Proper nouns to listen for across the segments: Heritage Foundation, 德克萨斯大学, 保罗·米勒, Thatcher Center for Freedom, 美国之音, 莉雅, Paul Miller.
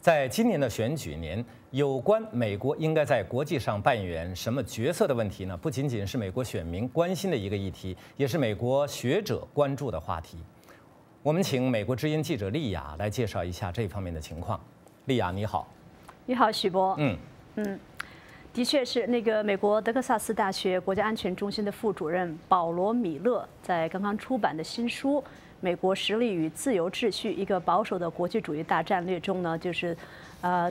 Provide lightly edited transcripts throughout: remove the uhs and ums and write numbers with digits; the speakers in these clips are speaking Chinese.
在今年的选举年，有关美国应该在国际上扮演什么角色的问题呢？不仅仅是美国选民关心的一个议题，也是美国学者关注的话题。我们请美国之音记者丽雅来介绍一下这方面的情况。丽雅，你好。你好，许博。的确是美国德克萨斯大学国家安全中心的副主任保罗·米勒在刚刚出版的新书《美国实力与自由秩序：一个保守的国际主义大战略》中呢，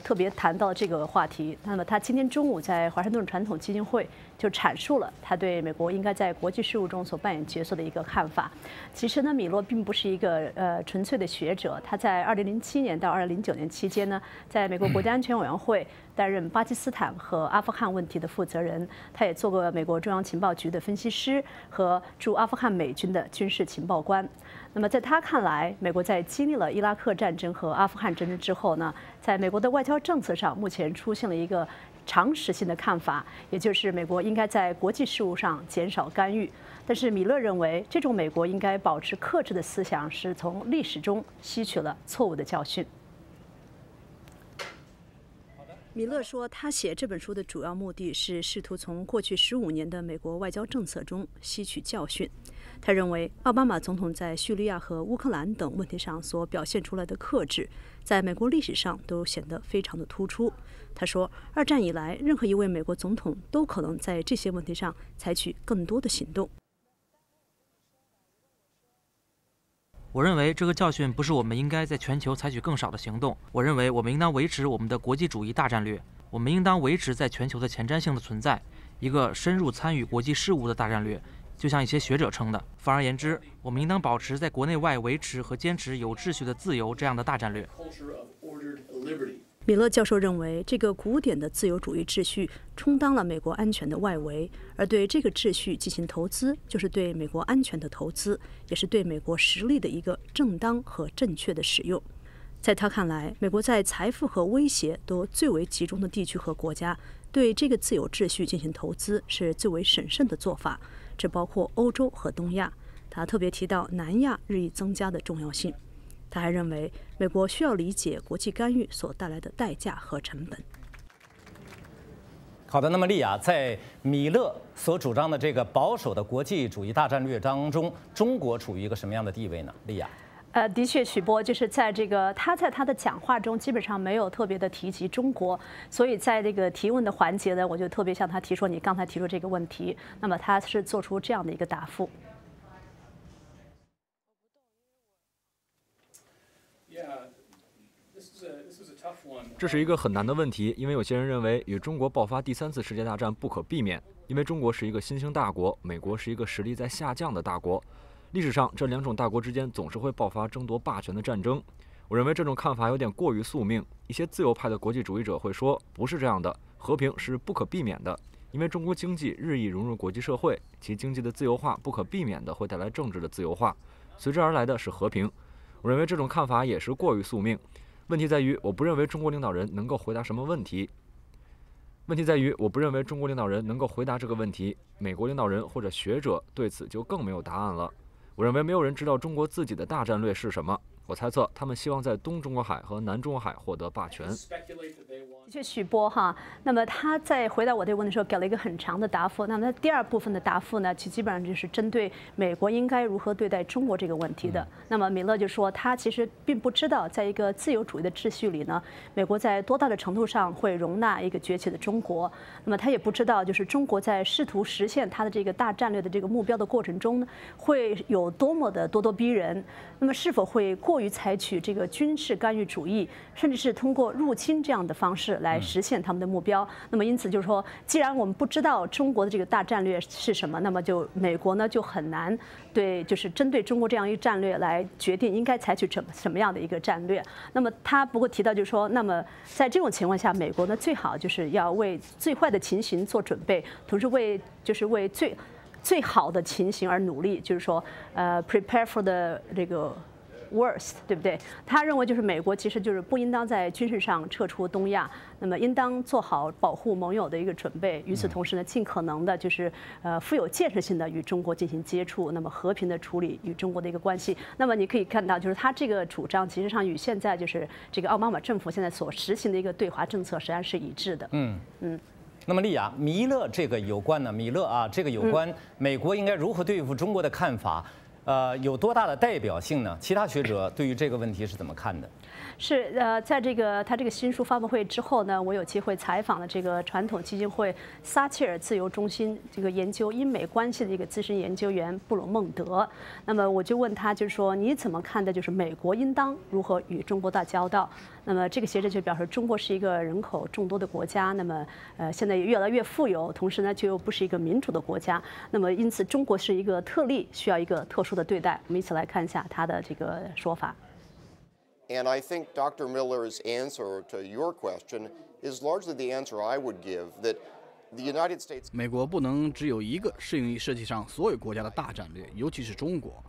特别谈到这个话题。那么他今天中午在华盛顿传统基金会就阐述了他对美国应该在国际事务中所扮演角色的一个看法。其实呢，米洛并不是一个纯粹的学者，他在2007年到2009年期间呢，在美国国家安全委员会担任巴基斯坦和阿富汗问题的负责人，他也做过美国中央情报局的分析师和驻阿富汗美军的军事情报官。那么在他看来，美国在经历了伊拉克战争和阿富汗战争之后呢，在美国的外交政策上目前出现了一个常识性的看法，也就是美国应该在国际事务上减少干预。但是米勒认为，这种美国应该保持克制的思想是从历史中吸取了错误的教训。米勒说，他写这本书的主要目的是试图从过去15年的美国外交政策中吸取教训。他认为，奥巴马总统在叙利亚和乌克兰等问题上所表现出来的克制，在美国历史上都显得非常的突出。他说，二战以来，任何一位美国总统都可能在这些问题上采取更多的行动。我认为这个教训不是我们应该在全球采取更少的行动。我认为我们应当维持我们的国际主义大战略，我们应当维持在全球的前瞻性的存在，一个深入参与国际事务的大战略。就像一些学者称的，反而言之，我们应当保持在国内外维持和坚持有秩序的自由这样的大战略。米勒教授认为，这个古典的自由主义秩序充当了美国安全的外围，而对这个秩序进行投资，就是对美国安全的投资，也是对美国实力的一个正当和正确的使用。在他看来，美国在财富和威胁都最为集中的地区和国家，对这个自由秩序进行投资是最为审慎的做法，这包括欧洲和东亚。他特别提到南亚日益增加的重要性。他还认为，美国需要理解国际干预所带来的代价和成本。好的，那么丽雅，在米勒所主张的这个保守的国际主义大战略当中，中国处于一个什么样的地位呢？丽雅。的确，许波，就是在他在他的讲话中基本上没有特别的提及中国，所以在这个提问的环节呢，我就特别向他提出你刚才提出这个问题，那么他是做出这样的一个答复。这是一个很难的问题，因为有些人认为与中国爆发第3次世界大战不可避免，因为中国是一个新兴大国，美国是一个实力在下降的大国。历史上，这两种大国之间总是会爆发争夺霸权的战争。我认为这种看法有点过于宿命。一些自由派的国际主义者会说，不是这样的，和平是不可避免的，因为中国经济日益融入国际社会，其经济的自由化不可避免的会带来政治的自由化，随之而来的是和平。我认为这种看法也是过于宿命。问题在于，我不认为中国领导人能够回答这个问题。美国领导人或者学者对此就更没有答案了。我认为没有人知道中国自己的大战略是什么。我猜测他们希望在东中国海和南中国海获得霸权。的确，许波哈。那么他在回答我这个问题的时候给了一个很长的答复。那么他第二部分的答复呢，其基本上就是针对美国应该如何对待中国这个问题的。那么米勒就说，他其实并不知道，在一个自由主义的秩序里呢，美国在多大的程度上会容纳一个崛起的中国。那么他也不知道，就是中国在试图实现他的这个大战略的这个目标的过程中呢，会有多么的咄咄逼人。那么是否会过于采取这个军事干预主义，甚至是通过入侵这样的方式来实现他们的目标。那么，因此就是说，既然我们不知道中国的这个大战略是什么，那么就美国呢就很难就是针对中国这样一个战略来决定应该采取什么样的一个战略。那么他不过提到就是说，那么在这种情况下，美国呢最好就是要为最坏的情形做准备，同时为最好的情形而努力，就是说，prepare for the worst， 对不对？他认为就是美国其实就是不应当在军事上撤出东亚，那么应当做好保护盟友的一个准备。与此同时呢，尽可能的就是富有建设性的与中国进行接触，那么和平的处理与中国的一个关系。那么你可以看到，就是他这个主张其实上与现在就是这个奥巴马政府现在所实行的一个对华政策实际上是一致的。那么，丽雅，米勒这个有关美国应该如何对付中国的看法，有多大的代表性呢？其他学者对于这个问题是怎么看的？是在这个他这个新书发布会之后呢，我有机会采访了这个传统基金会撒切尔自由中心这个研究英美关系的一个资深研究员布鲁孟德。那么我就问他，就是说你怎么看的，就是美国应当如何与中国打交道？ 那么这个学者就表示，中国是一个人口众多的国家，那么现在也越来越富有，同时呢却又不是一个民主的国家，那么因此中国是一个特例，需要一个特殊的对待。我们一起来看一下他的这个说法。And I think Dr. Miller's answer to your question is largely the answer I would give that the United States. 美国不能只有一个适应于世界上所有国家的大战略，尤其是中国。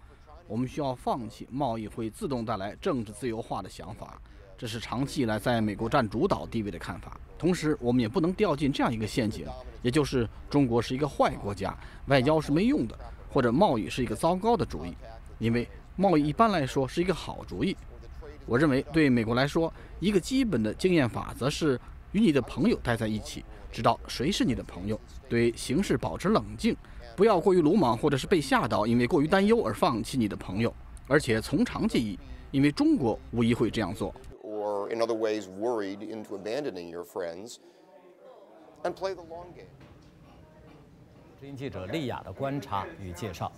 我们需要放弃贸易会自动带来政治自由化的想法。 这是长期以来在美国占主导地位的看法。同时，我们也不能掉进这样一个陷阱，也就是中国是一个坏国家，外交是没用的，或者贸易是一个糟糕的主意。因为贸易一般来说是一个好主意。我认为，对美国来说，一个基本的经验法则是与你的朋友待在一起，知道谁是你的朋友，对形势保持冷静，不要过于鲁莽或者是被吓到，因为过于担忧而放弃你的朋友，而且从长计议，因为中国无疑会这样做。 or in other ways worried into abandoning your friends and play the long game. 新记者丽雅的观察与介绍。